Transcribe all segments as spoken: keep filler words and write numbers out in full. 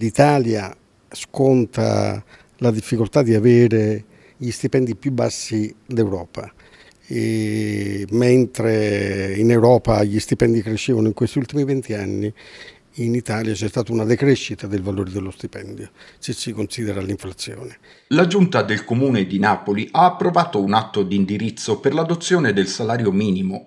L'Italia sconta la difficoltà di avere gli stipendi più bassi d'Europa, mentre in Europa gli stipendi crescevano in questi ultimi venti anni, in Italia c'è stata una decrescita del valore dello stipendio, se si considera l'inflazione. La Giunta del Comune di Napoli ha approvato un atto di indirizzo per l'adozione del salario minimo.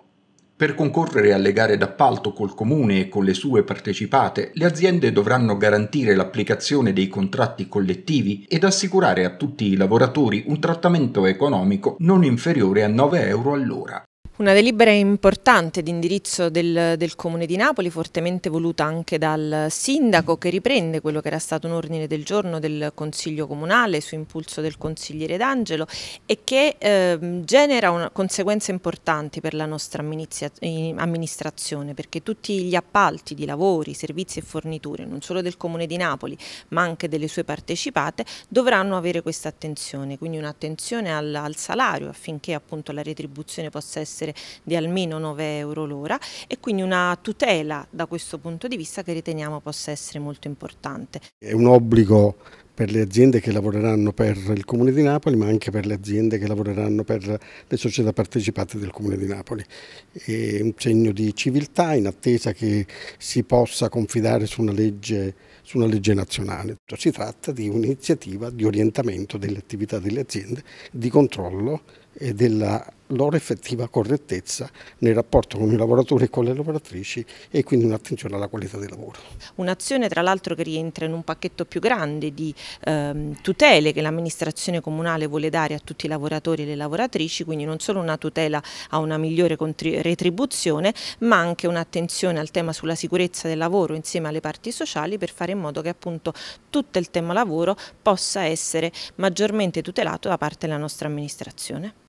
Per concorrere alle gare d'appalto col Comune e con le sue partecipate, le aziende dovranno garantire l'applicazione dei contratti collettivi ed assicurare a tutti i lavoratori un trattamento economico non inferiore a nove euro all'ora. Una delibera importante di indirizzo del, del Comune di Napoli, fortemente voluta anche dal Sindaco, che riprende quello che era stato un ordine del giorno del Consiglio Comunale su impulso del consigliere D'Angelo e che eh, genera una, conseguenze importanti per la nostra amministrazione, perché tutti gli appalti di lavori, servizi e forniture, non solo del Comune di Napoli ma anche delle sue partecipate, dovranno avere questa attenzione, quindi un'attenzione al, al salario affinché appunto la retribuzione possa essere di almeno nove euro l'ora e quindi una tutela da questo punto di vista che riteniamo possa essere molto importante. È un obbligo per le aziende che lavoreranno per il Comune di Napoli ma anche per le aziende che lavoreranno per le società partecipate del Comune di Napoli. È un segno di civiltà in attesa che si possa confidare su una legge, su una legge nazionale. Si tratta di un'iniziativa di orientamento delle attività delle aziende, di controllo e della loro effettiva correttezza nel rapporto con i lavoratori e con le lavoratrici e quindi un'attenzione alla qualità del lavoro. Un'azione tra l'altro che rientra in un pacchetto più grande di ehm, tutele che l'amministrazione comunale vuole dare a tutti i lavoratori e le lavoratrici, quindi non solo una tutela a una migliore retribuzione ma anche un'attenzione al tema sulla sicurezza del lavoro insieme alle parti sociali, per fare in modo che appunto tutto il tema lavoro possa essere maggiormente tutelato da parte della nostra amministrazione.